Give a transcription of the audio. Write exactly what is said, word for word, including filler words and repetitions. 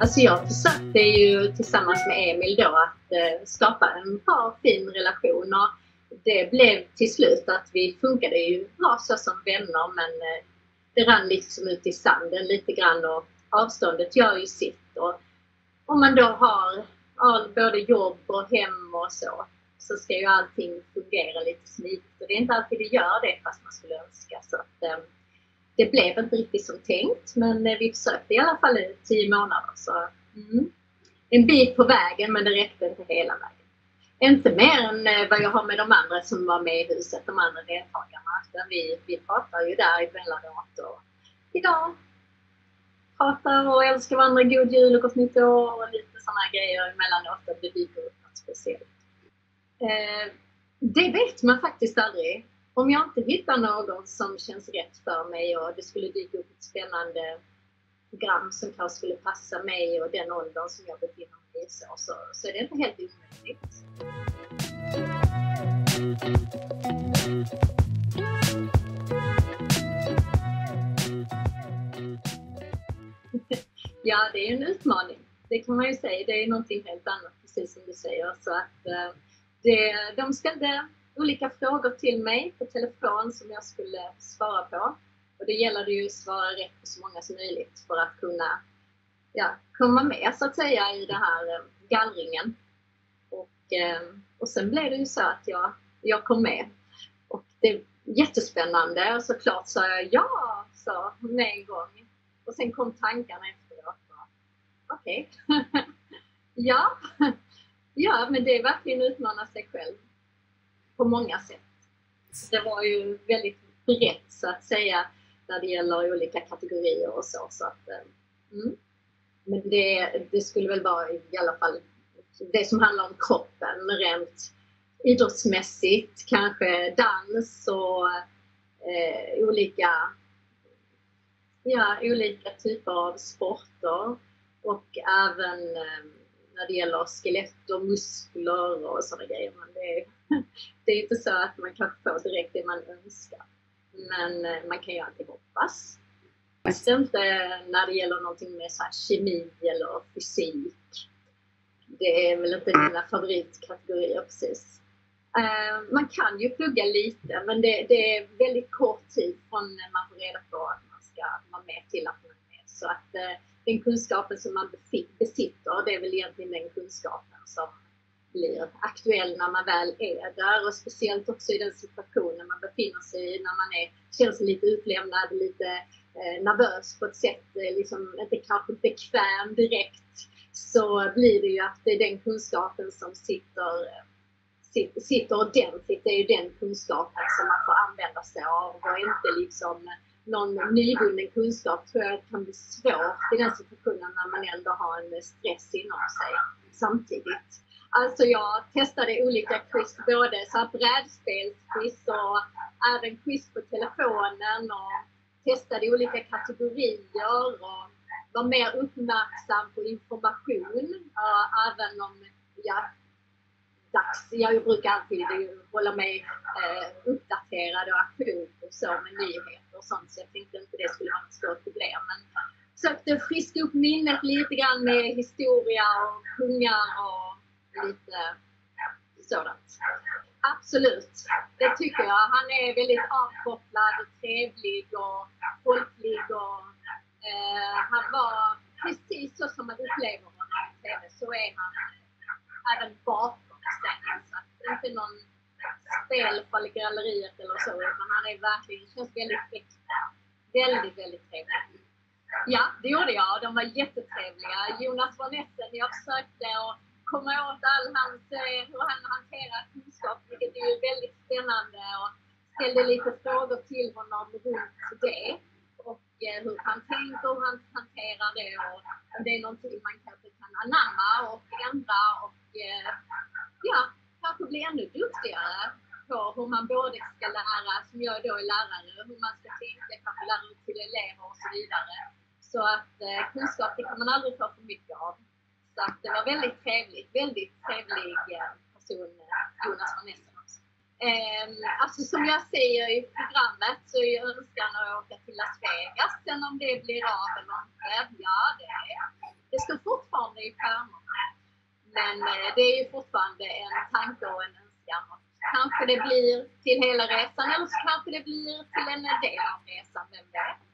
Alltså jag försökte ju tillsammans med Emil då att eh, skapa en bra, fin relation och det blev till slut att vi funkade ju bra så som vänner, men eh, det rann liksom ut i sanden lite grann och avståndet gör ju sitt. Och om man då har all, både jobb och hem och så, så ska ju allting fungera lite smidigt och det är inte alltid det gör det fast man skulle önska. Så att, eh, det blev inte riktigt som tänkt, men vi försökte i alla fall i tio månader. Så, mm. En bit på vägen, men det räckte inte hela vägen. Inte mer än vad jag har med de andra som var med i huset, de andra deltagarna. Vi, vi pratar ju där emellanåt och idag pratar och älskar varandra, god jul och gott nytt år och lite sådana grejer emellanåt att det dyker upp något speciellt. Eh, det vet man faktiskt aldrig. Om jag inte hittar någon som känns rätt för mig och det skulle dyka upp ett spännande program som kanske skulle passa mig och den åldern som jag befinner mig i så, så, så är det inte helt omöjligt. Ja, det är ju en utmaning. Det kan man ju säga. Det är någonting helt annat, precis som du säger. Så att det, de ställde olika frågor till mig på telefon som jag skulle svara på. Och det gäller ju att svara rätt på så många som möjligt för att kunna ja, komma med så att säga i den här gallringen. Och, och sen blev det ju så att jag, jag kom med. Och det är jättespännande och såklart sa jag ja sa med en gång. Och sen kom tankarna efteråt. Okej, okay. ja. ja, men det är verkligen utmana sig själv. På många sätt. Det var ju väldigt brett så att säga när det gäller olika kategorier och så. så att, mm. Men det, det skulle väl vara i alla fall det som handlar om kroppen rent idrottsmässigt. Kanske dans och eh, olika, ja, olika typer av sporter. Och även eh, när det gäller skelett och muskler och sådana grejer. Men det, det är inte så att man kan få direkt det man önskar. Men man kan ju alltid hoppas. Fast inte när det gäller någonting med så här kemi eller fysik. Det är väl inte mina favoritkategorier precis. Man kan ju plugga lite men det, det är väldigt kort tid från när man får reda på att man ska vara med till att man är med. Så att den kunskapen som man besitter, det är väl egentligen den kunskapen som blir aktuell när man väl är där och speciellt också i den situationen man befinner sig i när man är, känns lite utlämnad, lite eh, nervös på ett sätt, eh, liksom inte kanske bekväm direkt så blir det ju att det är den kunskapen som sitter, eh, sit, sitter ordentligt, det är ju den kunskapen som man får använda sig av och inte liksom någon nyvunnen kunskap tror jag kan bli svårt i den situationen när man ändå har en stress inom sig samtidigt. Alltså jag testade olika quiz, både så här brädspelsquiz och även quiz på telefonen och testade olika kategorier och var mer uppmärksam på information. Även om jag, dags, jag brukar alltid hålla mig eh, uppdaterad och aktiv och så med nyheter och sånt så jag tänkte inte det skulle vara ett stort problem. Men sökte friska upp minnet lite grann med historia och kungar och lite sådant. Absolut, det tycker jag. Han är väldigt avkopplad och trevlig och folklig och eh, han var precis så som man upplever honom i T V så är han även bakom scenen. Så att inte någon spel på galleriet eller så utan han är verkligen, känns väldigt äkta. Väldigt, väldigt trevlig. Ja, det gjorde jag. De var jättetrevliga. Jonas von Essen, jag försökte och kommer åt all hans, hur han hanterar kunskap, vilket är ju väldigt spännande och ställde lite frågor till honom runt det och hur han tänker och hur han hanterar det och om det är någonting man kanske kan anamma och ändra och ja, kanske bli ännu duktigare på hur man både ska lära, som jag då är lärare, hur man ska tänka, kanske lära ut till elever och så vidare. Så att kunskap, det kan man aldrig få för mycket av. Så det var väldigt trevligt, väldigt trevlig person Jonas von Essen också. Eh, alltså som jag säger i programmet så är jag önskan att åka till Las Vegas. Sen om det blir av eller inte, ja det är. Det står fortfarande i skärmarna. Men eh, det är ju fortfarande en tanke och en önskan. Kanske det blir till hela resan eller så kanske det blir till en del av resan. Vem vet?